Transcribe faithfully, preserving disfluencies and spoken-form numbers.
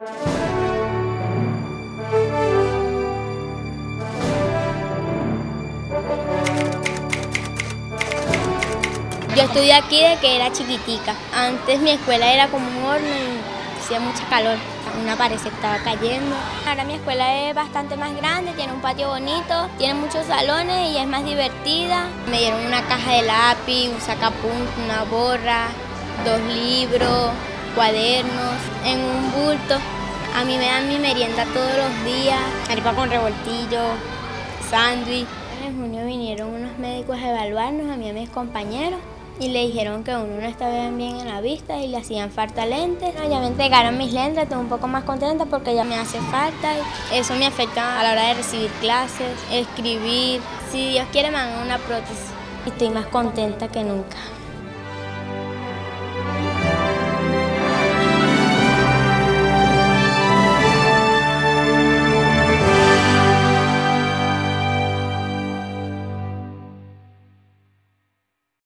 Yo estudié aquí desde que era chiquitica. Antes mi escuela era como un horno y hacía mucha calor. Una pared se estaba cayendo. Ahora mi escuela es bastante más grande, tiene un patio bonito, tiene muchos salones y es más divertida. Me dieron una caja de lápiz, un sacapunto, una borra, dos libros, cuadernos, en un bulto. A mí me dan mi merienda todos los días, arepa con revoltillo, sándwich. En junio vinieron unos médicos a evaluarnos, a mí y a mis compañeros, y le dijeron que uno no estaba bien en la vista y le hacían falta lentes. Ya me entregaron mis lentes, estoy un poco más contenta porque ya me hace falta. Eso me afecta a la hora de recibir clases, escribir. Si Dios quiere, me hagan una prótesis. Estoy más contenta que nunca.